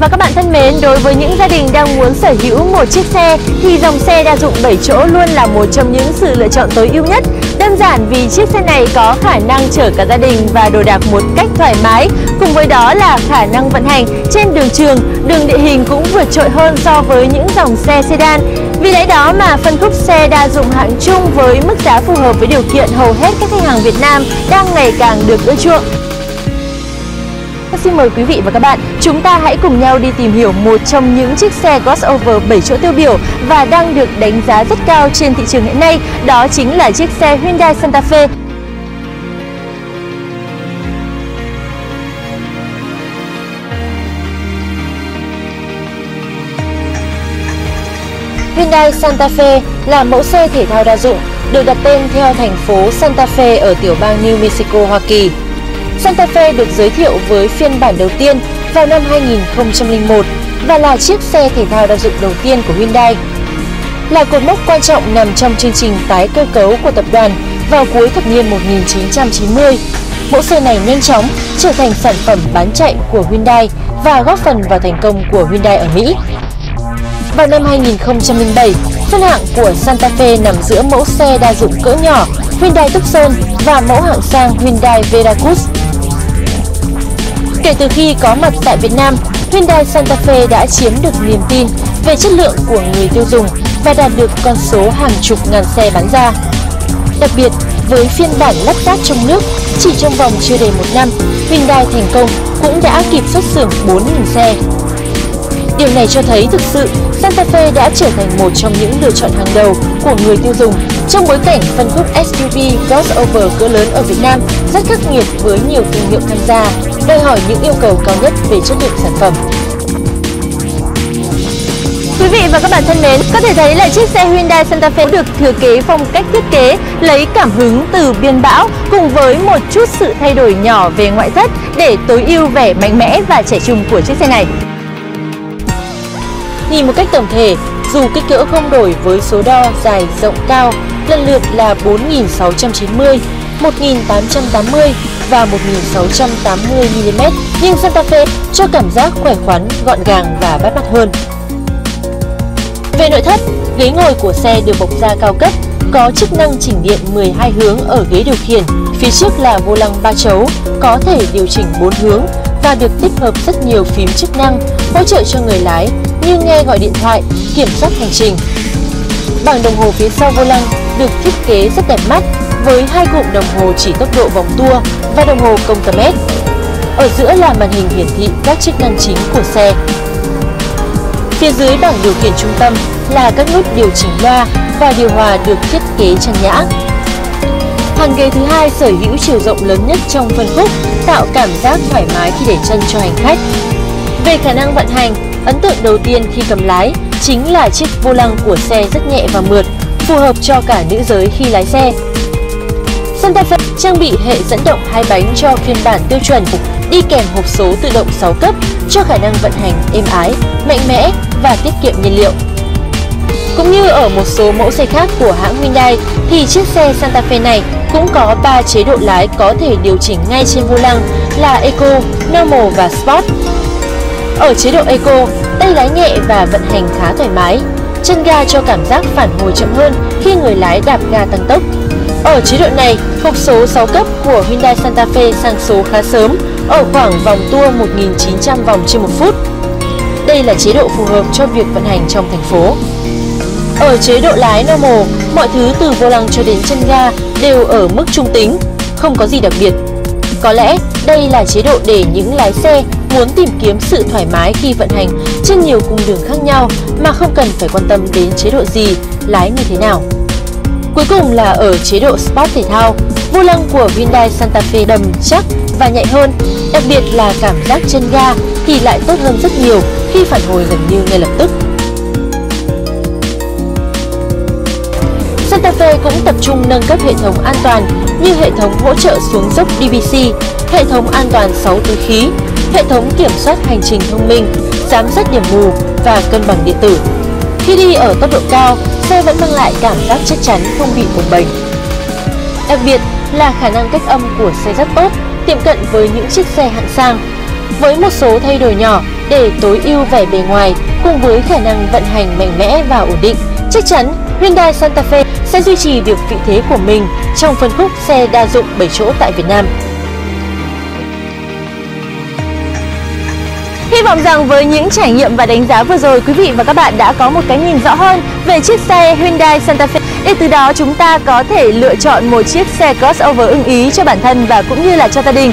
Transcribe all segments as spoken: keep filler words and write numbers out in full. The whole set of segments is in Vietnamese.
và các bạn thân mến, đối với những gia đình đang muốn sở hữu một chiếc xe thì dòng xe đa dụng bảy chỗ luôn là một trong những sự lựa chọn tối ưu nhất. Đơn giản vì chiếc xe này có khả năng chở cả gia đình và đồ đạc một cách thoải mái, cùng với đó là khả năng vận hành trên đường trường, đường địa hình cũng vượt trội hơn so với những dòng xe sedan. Vì lẽ đó mà phân khúc xe đa dụng hạng trung với mức giá phù hợp với điều kiện hầu hết các khách hàng Việt Nam đang ngày càng được ưa chuộng. Xin mời quý vị và các bạn, chúng ta hãy cùng nhau đi tìm hiểu một trong những chiếc xe crossover bảy chỗ tiêu biểu và đang được đánh giá rất cao trên thị trường hiện nay, đó chính là chiếc xe Hyundai Santa Fe. Hyundai Santa Fe là mẫu xe thể thao đa dụng, được đặt tên theo thành phố Santa Fe ở tiểu bang New Mexico, Hoa Kỳ. Santa Fe được giới thiệu với phiên bản đầu tiên vào năm hai nghìn không trăm linh một và là chiếc xe thể thao đa dụng đầu tiên của Hyundai. Là cột mốc quan trọng nằm trong chương trình tái cơ cấu của tập đoàn vào cuối thập niên một nghìn chín trăm chín mươi, mẫu xe này nhanh chóng trở thành sản phẩm bán chạy của Hyundai và góp phần vào thành công của Hyundai ở Mỹ. Vào năm hai nghìn không trăm linh bảy, phân hạng của Santa Fe nằm giữa mẫu xe đa dụng cỡ nhỏ Hyundai Tucson và mẫu hạng sang Hyundai Veracruz. Kể từ khi có mặt tại Việt Nam, Hyundai Santa Fe đã chiếm được niềm tin về chất lượng của người tiêu dùng và đạt được con số hàng chục ngàn xe bán ra. Đặc biệt, với phiên bản lắp ráp trong nước, chỉ trong vòng chưa đầy một năm, Hyundai thành công cũng đã kịp xuất xưởng bốn nghìn xe. Điều này cho thấy thực sự Santa Fe đã trở thành một trong những lựa chọn hàng đầu của người tiêu dùng trong bối cảnh phân khúc ét u vê crossover cỡ lớn ở Việt Nam rất khắc nghiệt với nhiều thương hiệu tham gia, đòi hỏi những yêu cầu cao nhất về chất lượng sản phẩm. Quý vị và các bạn thân mến, có thể thấy là chiếc xe Hyundai Santa Fe được thừa kế phong cách thiết kế lấy cảm hứng từ biên bão cùng với một chút sự thay đổi nhỏ về ngoại thất để tối ưu vẻ mạnh mẽ và trẻ trung của chiếc xe này. Nhìn một cách tổng thể, dù kích cỡ không đổi với số đo dài rộng cao lần lượt là bốn nghìn sáu trăm chín mươi, một nghìn tám trăm tám mươi và một nghìn sáu trăm tám mươi mi li mét, nhưng Santa Fe cho cảm giác khỏe khoắn, gọn gàng và bắt mắt hơn. Về nội thất, ghế ngồi của xe được bọc da cao cấp, có chức năng chỉnh điện mười hai hướng ở ghế điều khiển, phía trước là vô lăng ba chấu, có thể điều chỉnh bốn hướng và được tích hợp rất nhiều phím chức năng hỗ trợ cho người lái như nghe gọi điện thoại, kiểm soát hành trình. Bảng đồng hồ phía sau vô lăng được thiết kế rất đẹp mắt với hai cụm đồng hồ chỉ tốc độ vòng tua và đồng hồ công tơ mét. Ở giữa là màn hình hiển thị các chức năng chính của xe. Phía dưới bảng điều khiển trung tâm là các nút điều chỉnh loa và điều hòa được thiết kế trang nhã. Hàng ghế thứ hai sở hữu chiều rộng lớn nhất trong phân khúc, tạo cảm giác thoải mái khi để chân cho hành khách. Về khả năng vận hành, ấn tượng đầu tiên khi cầm lái chính là chiếc vô lăng của xe rất nhẹ và mượt, phù hợp cho cả nữ giới khi lái xe. Santa Fe trang bị hệ dẫn động hai bánh cho phiên bản tiêu chuẩn, đi kèm hộp số tự động sáu cấp cho khả năng vận hành êm ái, mạnh mẽ và tiết kiệm nhiên liệu. Cũng như ở một số mẫu xe khác của hãng Hyundai thì chiếc xe Santa Fe này cũng có ba chế độ lái có thể điều chỉnh ngay trên vô lăng là Eco, Normal và Sport. Ở chế độ Eco, tay lái nhẹ và vận hành khá thoải mái, chân ga cho cảm giác phản hồi chậm hơn khi người lái đạp ga tăng tốc. Ở chế độ này, hộp số sáu cấp của Hyundai Santa Fe sang số khá sớm, ở khoảng vòng tua một nghìn chín trăm vòng trên một phút. Đây là chế độ phù hợp cho việc vận hành trong thành phố. Ở chế độ lái Normal, mọi thứ từ vô lăng cho đến chân ga đều ở mức trung tính, không có gì đặc biệt. Có lẽ đây là chế độ để những lái xe muốn tìm kiếm sự thoải mái khi vận hành trên nhiều cung đường khác nhau mà không cần phải quan tâm đến chế độ gì, lái như thế nào. Cuối cùng là ở chế độ Sport thể thao, vô lăng của Hyundai Santa Fe đầm chắc và nhạy hơn, đặc biệt là cảm giác chân ga thì lại tốt hơn rất nhiều khi phản hồi gần như ngay lập tức. Santa Fe cũng tập trung nâng cấp hệ thống an toàn như hệ thống hỗ trợ xuống dốc đê bê xê, hệ thống an toàn sáu túi khí, hệ thống kiểm soát hành trình thông minh, giám sát điểm mù và cân bằng điện tử. Khi đi ở tốc độ cao, xe vẫn mang lại cảm giác chắc chắn không bị bồng bềnh. Đặc biệt là khả năng cách âm của xe rất tốt, tiệm cận với những chiếc xe hạng sang. Với một số thay đổi nhỏ, để tối ưu vẻ bề ngoài cùng với khả năng vận hành mạnh mẽ và ổn định. Chắc chắn, Hyundai Santa Fe sẽ duy trì việc vị thế của mình trong phân khúc xe đa dụng bảy chỗ tại Việt Nam. Hy vọng rằng với những trải nghiệm và đánh giá vừa rồi, quý vị và các bạn đã có một cái nhìn rõ hơn về chiếc xe Hyundai Santa Fe, để từ đó chúng ta có thể lựa chọn một chiếc xe crossover ưng ý cho bản thân và cũng như là cho gia đình.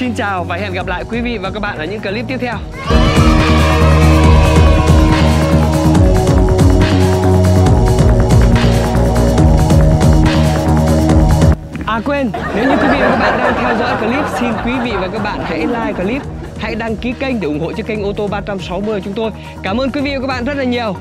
Xin chào và hẹn gặp lại quý vị và các bạn ở những clip tiếp theo. À quên, nếu như quý vị và các bạn đang theo dõi clip, xin quý vị và các bạn hãy like clip, hãy đăng ký kênh để ủng hộ cho kênh ô tô ba sáu mươi chúng tôi. Cảm ơn quý vị và các bạn rất là nhiều.